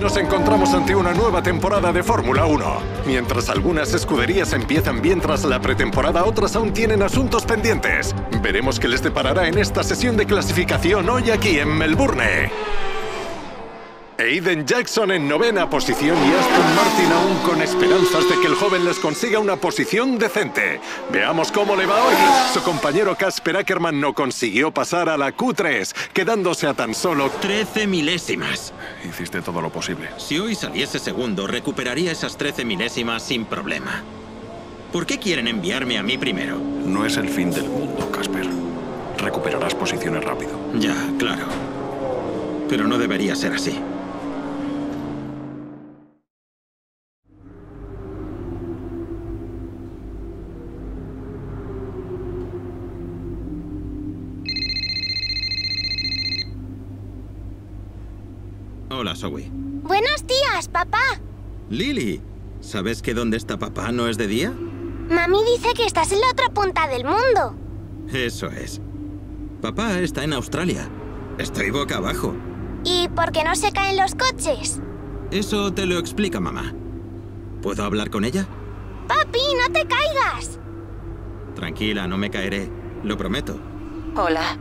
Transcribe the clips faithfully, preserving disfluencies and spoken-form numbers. Nos encontramos ante una nueva temporada de Fórmula uno. Mientras algunas escuderías empiezan bien tras la pretemporada, otras aún tienen asuntos pendientes. Veremos qué les deparará en esta sesión de clasificación hoy aquí en Melbourne. Aiden Jackson en novena posición y Aston Martin aún con esperanzas de que el joven les consiga una posición decente. Veamos cómo le va hoy. Su compañero Casper Ackermann no consiguió pasar a la Q tres, quedándose a tan solo trece milésimas. Hiciste todo lo posible. Si hoy saliese segundo, recuperaría esas trece milésimas sin problema. ¿Por qué quieren enviarme a mí primero? No es el fin del mundo, Casper. Recuperarás posiciones rápido. Ya, claro. Pero no debería ser así. Hola, Zoe. Buenos días, papá. Lily, ¿sabes que dónde está papá no es de día? Mami dice que estás en la otra punta del mundo. Eso es. Papá está en Australia. Estoy boca abajo. ¿Y por qué no se caen los coches? Eso te lo explica mamá. ¿Puedo hablar con ella? Papi, no te caigas. Tranquila, no me caeré. Lo prometo. Hola.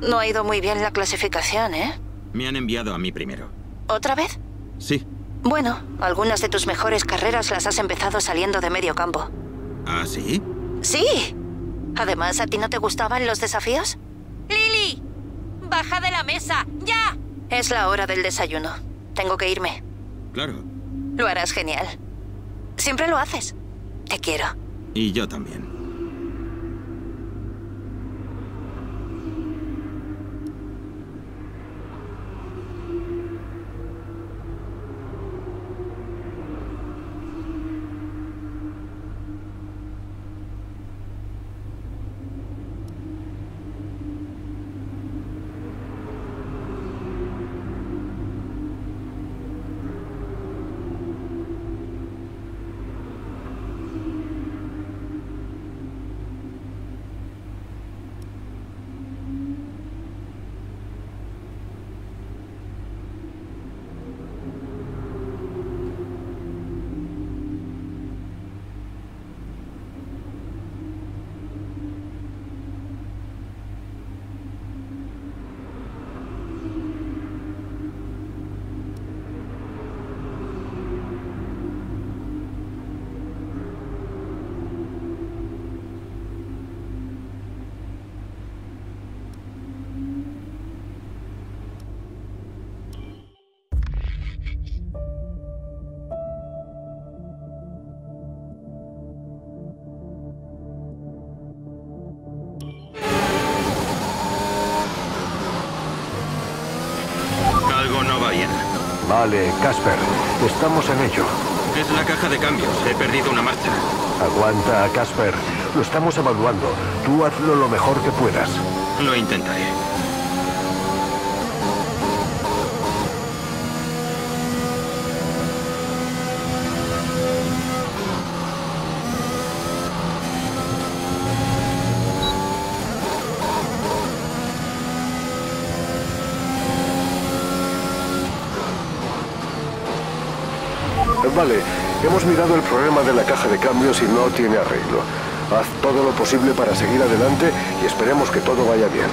No ha ido muy bien la clasificación, ¿eh? Me han enviado a mí primero. ¿Otra vez? Sí. Bueno, algunas de tus mejores carreras las has empezado saliendo de medio campo. ¿Ah, sí? Sí. Además, ¿a ti no te gustaban los desafíos? ¡Lily! ¡Baja de la mesa! ¡Ya! Es la hora del desayuno. Tengo que irme. Claro. Lo harás genial. Siempre lo haces. Te quiero. Y yo también. Vale, Casper. Estamos en ello. Es la caja de cambios. He perdido una marcha. Aguanta, Casper. Lo estamos evaluando. Tú hazlo lo mejor que puedas. Lo intentaré. Vale, hemos mirado el problema de la caja de cambios y no tiene arreglo. Haz todo lo posible para seguir adelante y esperemos que todo vaya bien.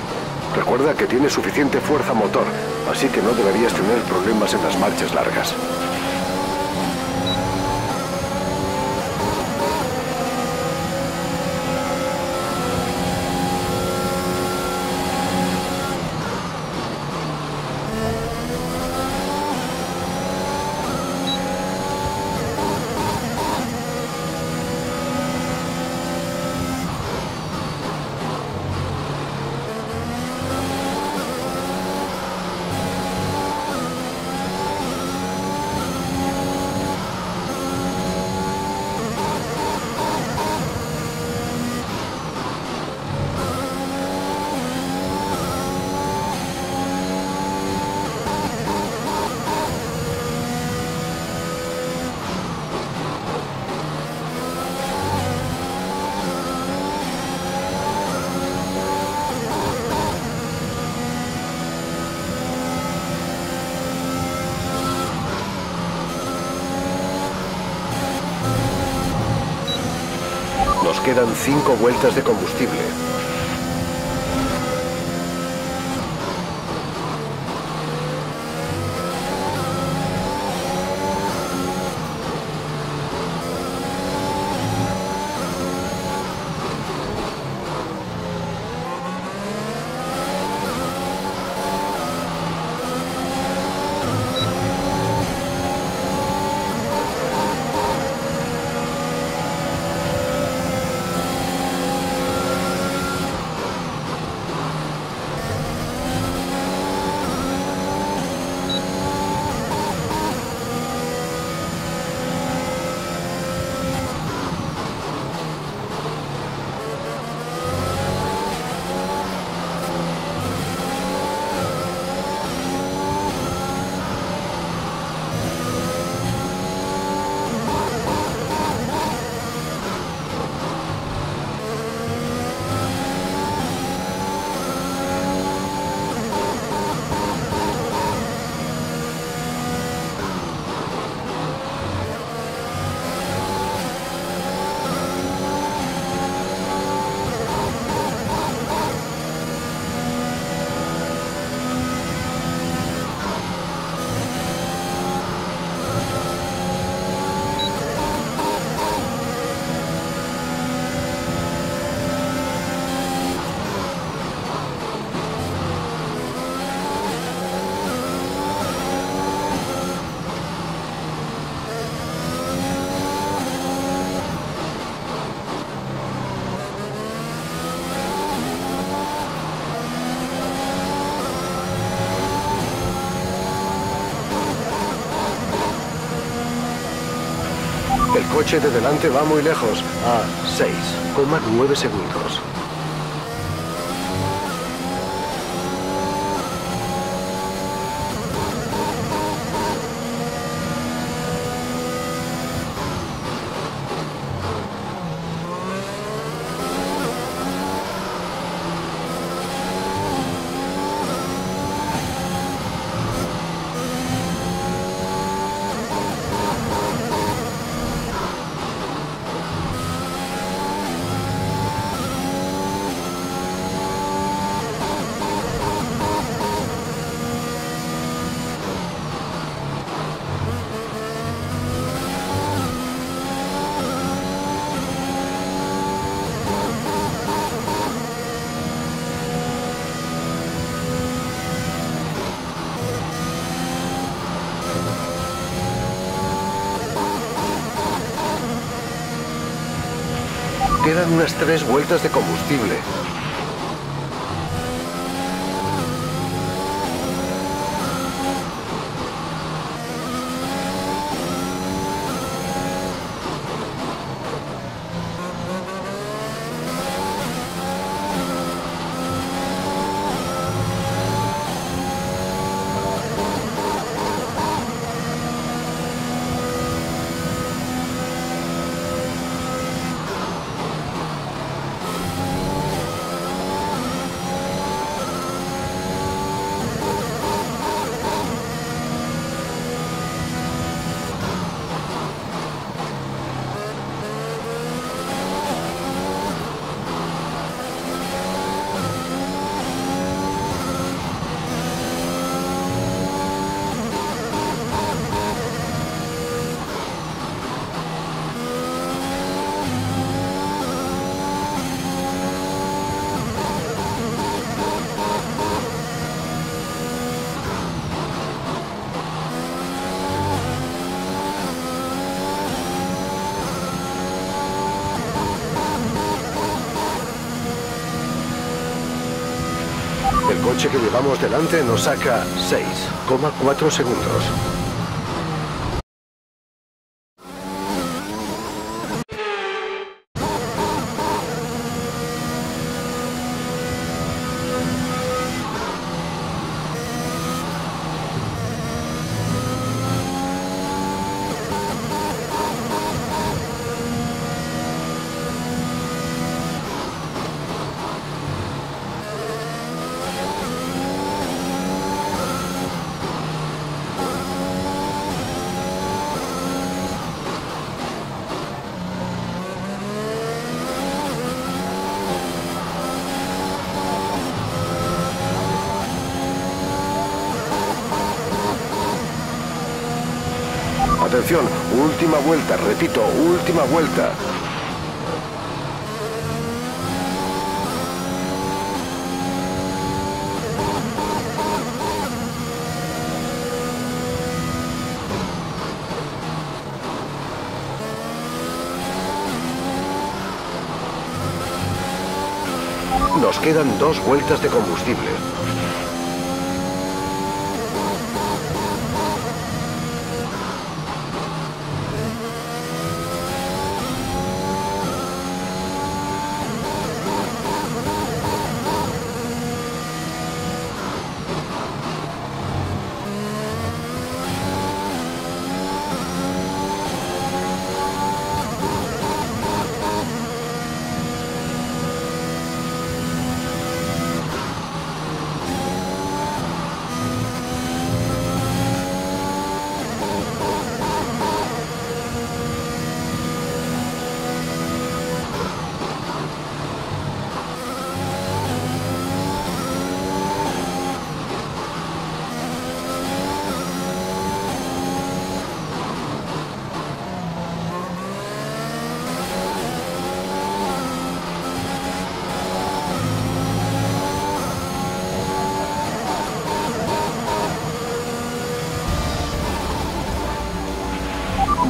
Recuerda que tiene suficiente fuerza motor, así que no deberías tener problemas en las marchas largas. Nos quedan cinco vueltas de combustible. El coche de delante va muy lejos, a seis coma nueve segundos. Quedan unas tres vueltas de combustible. El coche que llevamos delante nos saca seis coma cuatro segundos. atención, última vuelta, repito, última vuelta. Nos quedan dos vueltas de combustible.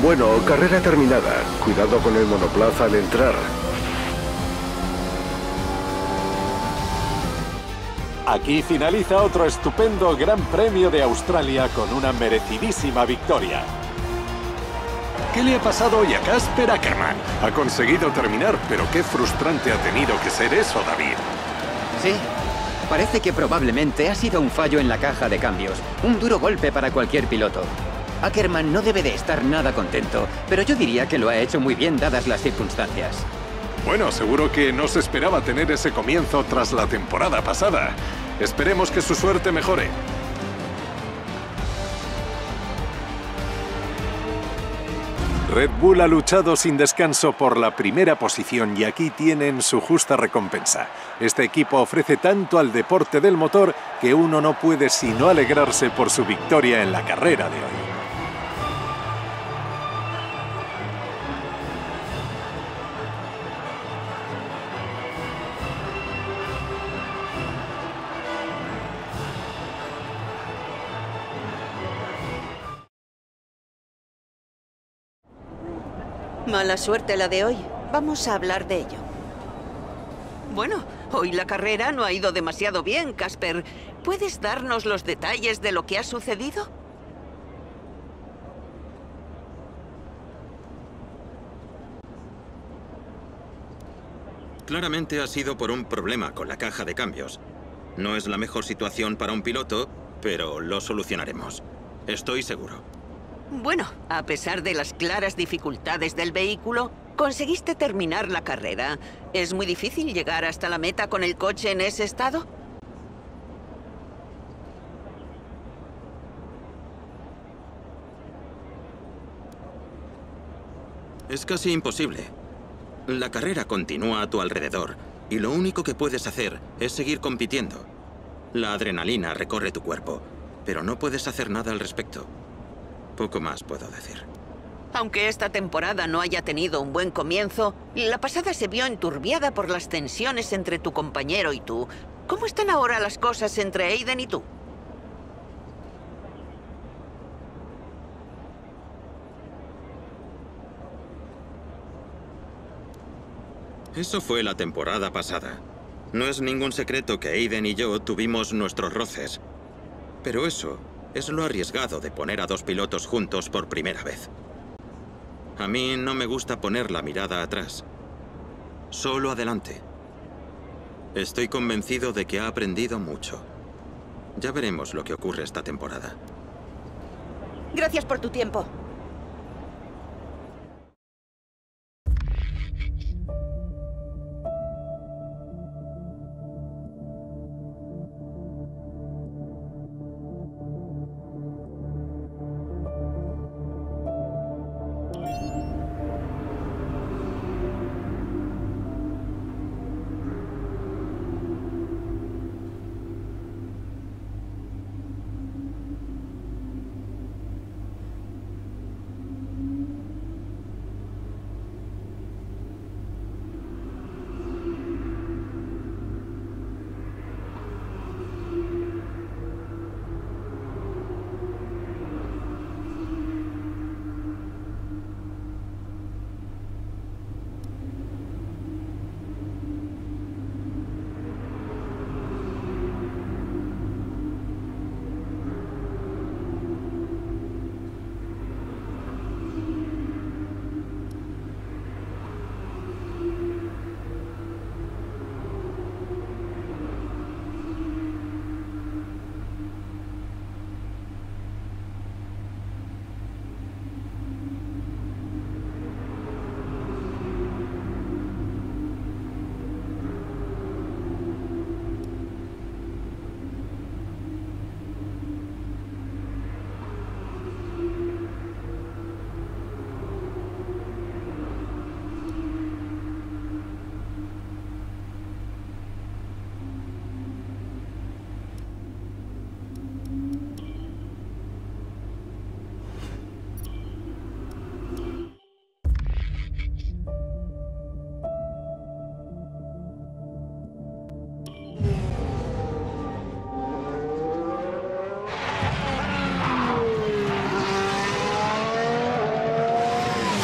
Bueno, carrera terminada. Cuidado con el monoplaza al entrar. Aquí finaliza otro estupendo Gran Premio de Australia con una merecidísima victoria. ¿Qué le ha pasado hoy a Casper Ackermann? Ha conseguido terminar, pero qué frustrante ha tenido que ser eso, David. Sí, parece que probablemente ha sido un fallo en la caja de cambios. Un duro golpe para cualquier piloto. Ackermann no debe de estar nada contento, pero yo diría que lo ha hecho muy bien dadas las circunstancias. Bueno, seguro que no se esperaba tener ese comienzo tras la temporada pasada. Esperemos que su suerte mejore. Red Bull ha luchado sin descanso por la primera posición y aquí tienen su justa recompensa. Este equipo ofrece tanto al deporte del motor que uno no puede sino alegrarse por su victoria en la carrera de hoy. Mala suerte la de hoy. Vamos a hablar de ello. Bueno, hoy la carrera no ha ido demasiado bien, Casper. ¿Puedes darnos los detalles de lo que ha sucedido? Claramente ha sido por un problema con la caja de cambios. No es la mejor situación para un piloto, pero lo solucionaremos. Estoy seguro. Bueno, a pesar de las claras dificultades del vehículo, conseguiste terminar la carrera. ¿Es muy difícil llegar hasta la meta con el coche en ese estado? Es casi imposible. La carrera continúa a tu alrededor y lo único que puedes hacer es seguir compitiendo. La adrenalina recorre tu cuerpo, pero no puedes hacer nada al respecto. Poco más puedo decir. Aunque esta temporada no haya tenido un buen comienzo, la pasada se vio enturbiada por las tensiones entre tu compañero y tú. ¿Cómo están ahora las cosas entre Aiden y tú? Eso fue la temporada pasada. No es ningún secreto que Aiden y yo tuvimos nuestros roces. Pero eso... es lo arriesgado de poner a dos pilotos juntos por primera vez. A mí no me gusta poner la mirada atrás, solo adelante. Estoy convencido de que ha aprendido mucho. Ya veremos lo que ocurre esta temporada. Gracias por tu tiempo.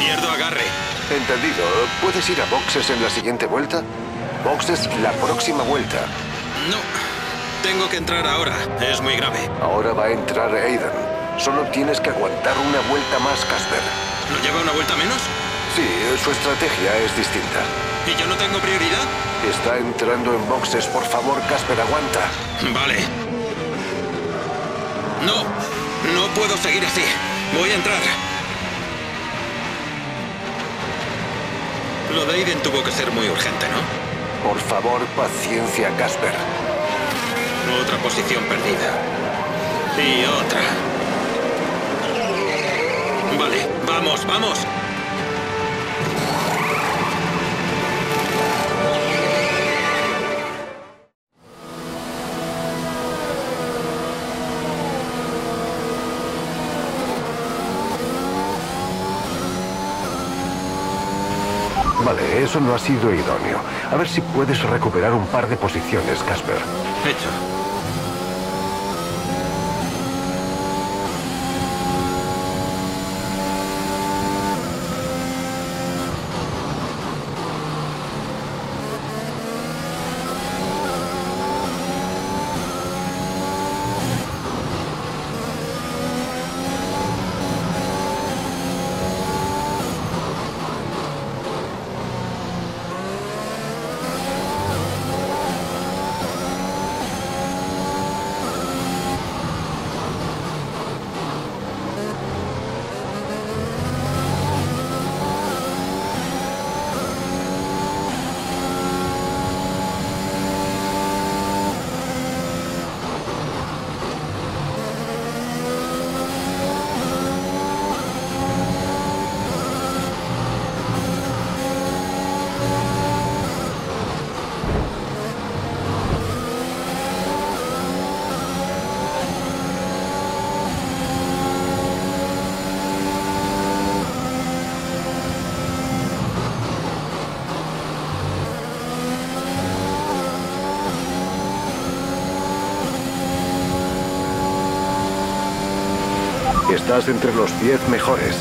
Pierdo agarre. Entendido. ¿Puedes ir a boxes en la siguiente vuelta? Boxes la próxima vuelta. No. Tengo que entrar ahora. Es muy grave. Ahora va a entrar Aiden. Solo tienes que aguantar una vuelta más, Casper. ¿Lo lleva una vuelta menos? Sí, su estrategia es distinta. ¿Y yo no tengo prioridad? Está entrando en boxes. Por favor, Casper, aguanta. Vale. No. No puedo seguir así. Voy a entrar. Lo de Aiden tuvo que ser muy urgente, ¿no? Por favor, paciencia, Casper. Otra posición perdida. Y otra. Vale, vamos, vamos. Vale, eso no ha sido idóneo. A ver si puedes recuperar un par de posiciones, Casper. Hecho. Estás entre los diez mejores.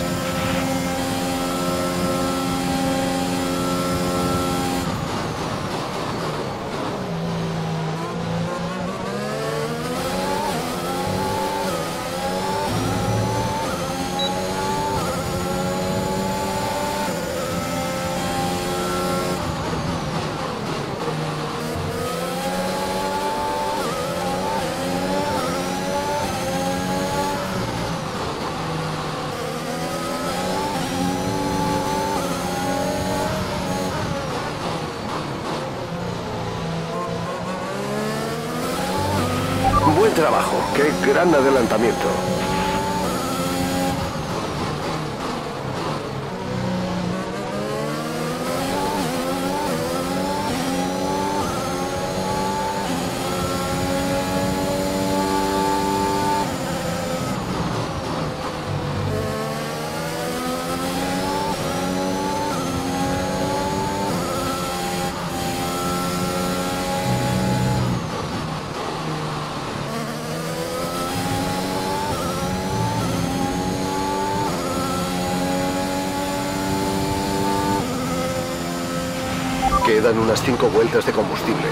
Trabajo. ¡Qué gran adelantamiento! Quedan unas cinco vueltas de combustible.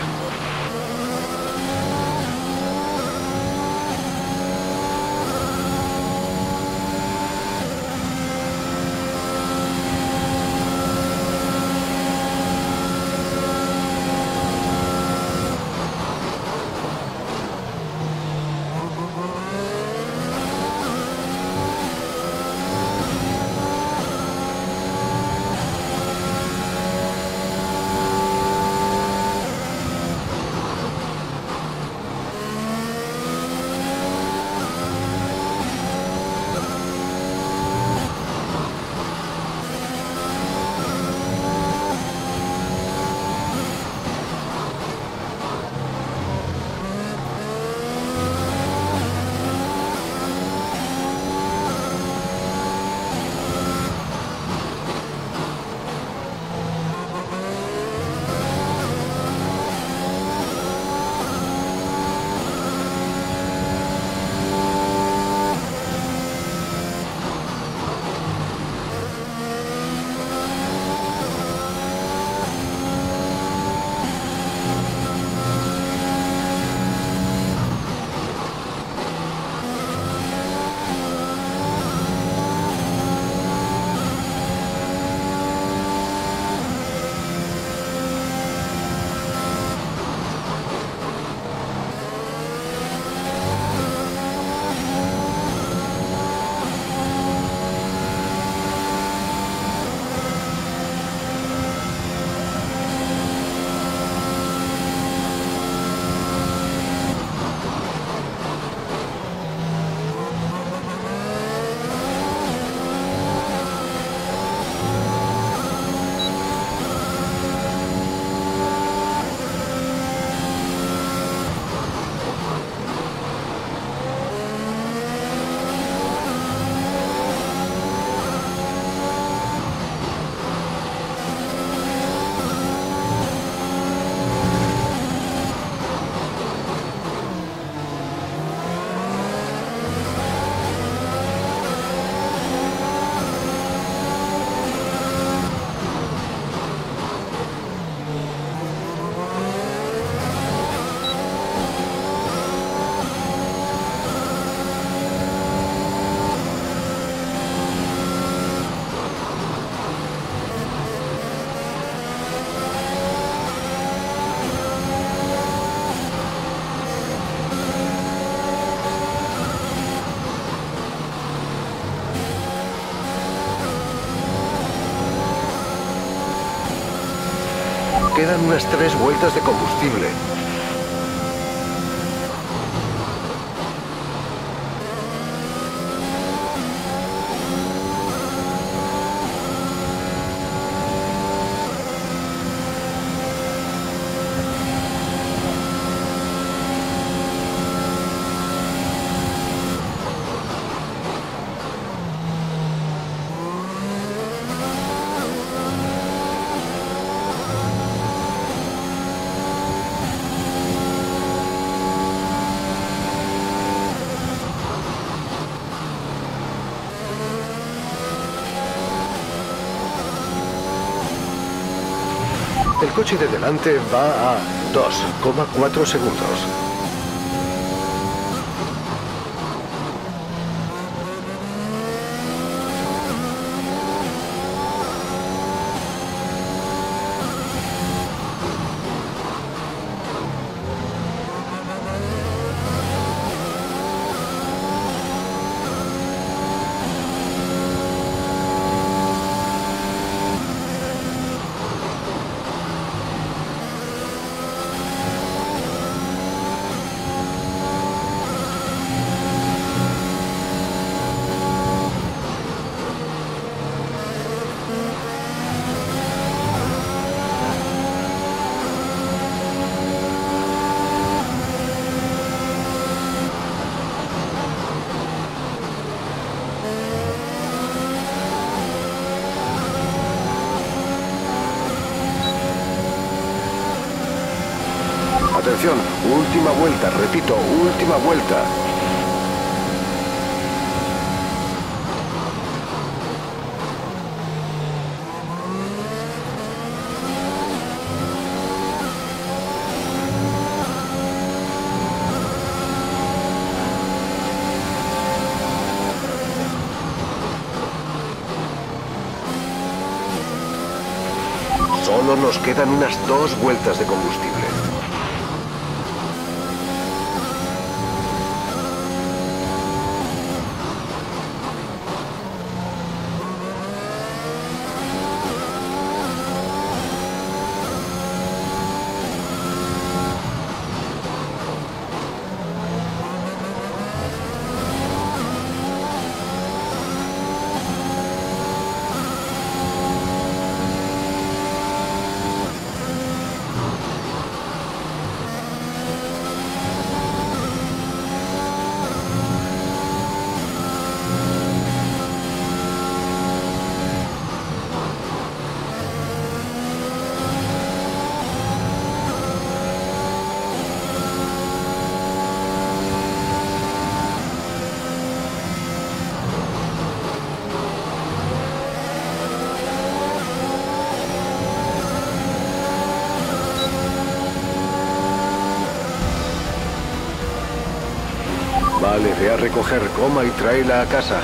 quedan unas tres vueltas de combustible. El coche de delante va a dos coma cuatro segundos. Atención, última vuelta, repito, última vuelta. Solo nos quedan unas dos vueltas de combustible. Vale, ve a recoger goma y tráela a casa.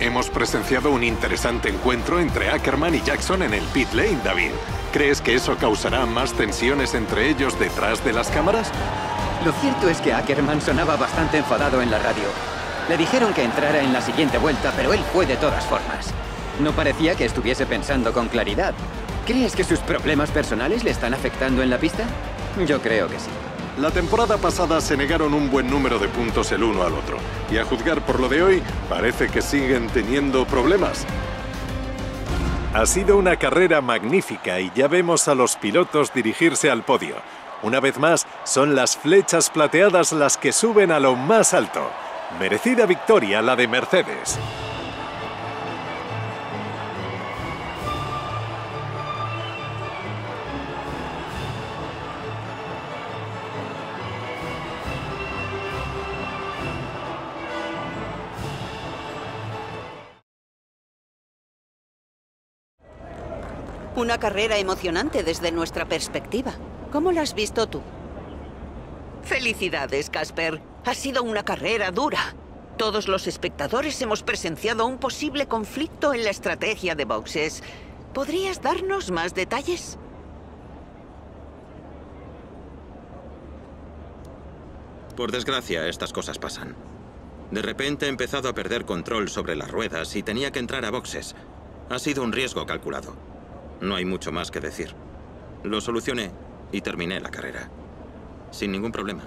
Hemos presenciado un interesante encuentro entre Ackermann y Jackson en el pit lane, David. ¿Crees que eso causará más tensiones entre ellos detrás de las cámaras? Lo cierto es que Ackermann sonaba bastante enfadado en la radio. Le dijeron que entrara en la siguiente vuelta, pero él fue de todas formas. No parecía que estuviese pensando con claridad. ¿Crees que sus problemas personales le están afectando en la pista? Yo creo que sí. La temporada pasada se negaron un buen número de puntos el uno al otro. Y a juzgar por lo de hoy, parece que siguen teniendo problemas. Ha sido una carrera magnífica y ya vemos a los pilotos dirigirse al podio. Una vez más, son las flechas plateadas las que suben a lo más alto. Merecida victoria la de Mercedes. Una carrera emocionante desde nuestra perspectiva. ¿Cómo la has visto tú? Felicidades, Casper. Ha sido una carrera dura. Todos los espectadores hemos presenciado un posible conflicto en la estrategia de boxes. ¿Podrías darnos más detalles? Por desgracia, estas cosas pasan. De repente he empezado a perder control sobre las ruedas y tenía que entrar a boxes. Ha sido un riesgo calculado. No hay mucho más que decir. Lo solucioné y terminé la carrera. Sin ningún problema.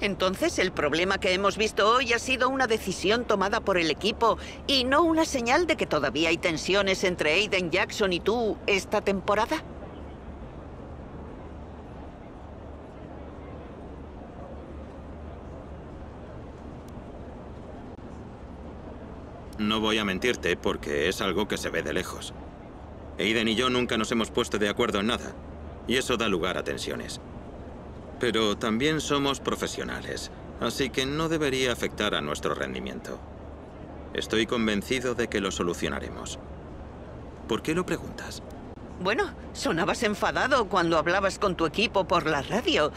Entonces, el problema que hemos visto hoy ha sido una decisión tomada por el equipo y no una señal de que todavía hay tensiones entre Aiden Jackson y tú esta temporada. No voy a mentirte porque es algo que se ve de lejos. Aiden y yo nunca nos hemos puesto de acuerdo en nada, y eso da lugar a tensiones. Pero también somos profesionales, así que no debería afectar a nuestro rendimiento. Estoy convencido de que lo solucionaremos. ¿Por qué lo preguntas? Bueno, sonabas enfadado cuando hablabas con tu equipo por la radio.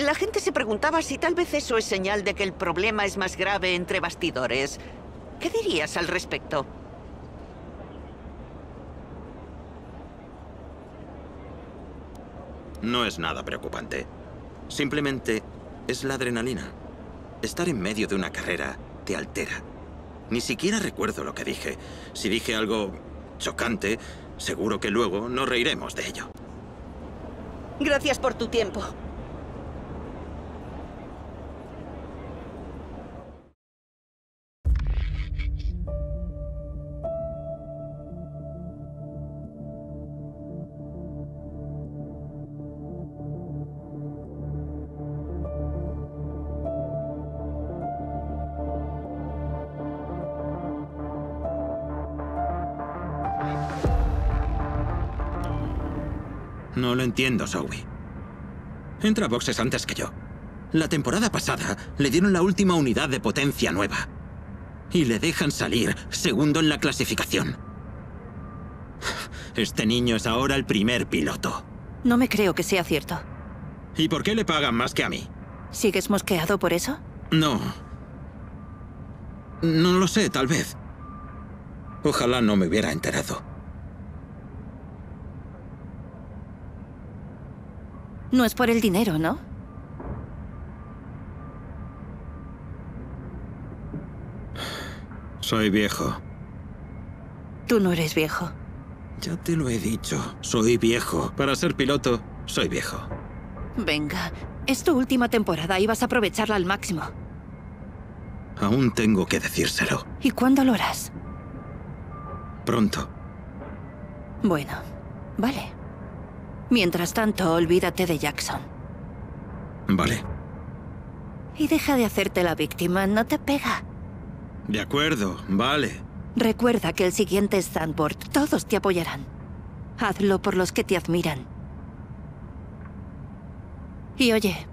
La gente se preguntaba si tal vez eso es señal de que el problema es más grave entre bastidores. ¿Qué dirías al respecto? No es nada preocupante. Simplemente es la adrenalina. Estar en medio de una carrera te altera. Ni siquiera recuerdo lo que dije. Si dije algo chocante, seguro que luego nos reiremos de ello. Gracias por tu tiempo. No lo entiendo, Zoe. Entra a boxes antes que yo. La temporada pasada le dieron la última unidad de potencia nueva. Y le dejan salir segundo en la clasificación. Este niño es ahora el primer piloto. No me creo que sea cierto. ¿Y por qué le pagan más que a mí? ¿Sigues mosqueado por eso? No. No lo sé, tal vez. Ojalá no me hubiera enterado. No es por el dinero, ¿no? Soy viejo. Tú no eres viejo. Ya te lo he dicho. Soy viejo. Para ser piloto, soy viejo. Venga, es tu última temporada y vas a aprovecharla al máximo. Aún tengo que decírselo. ¿Y cuándo lo harás? Pronto. Bueno, vale. Mientras tanto, olvídate de Jackson. Vale. Y deja de hacerte la víctima, no te pega. De acuerdo, vale. Recuerda que el siguiente Standboard, todos te apoyarán. Hazlo por los que te admiran. Y oye...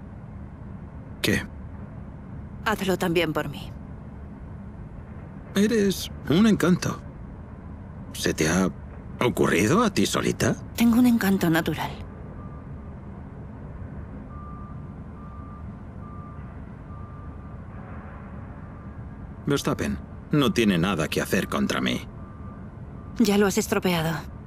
¿Qué? Hazlo también por mí. Eres un encanto. ¿Se te ha... ocurrido a ti solita? Tengo un encanto natural. Verstappen no tiene nada que hacer contra mí. Ya lo has estropeado.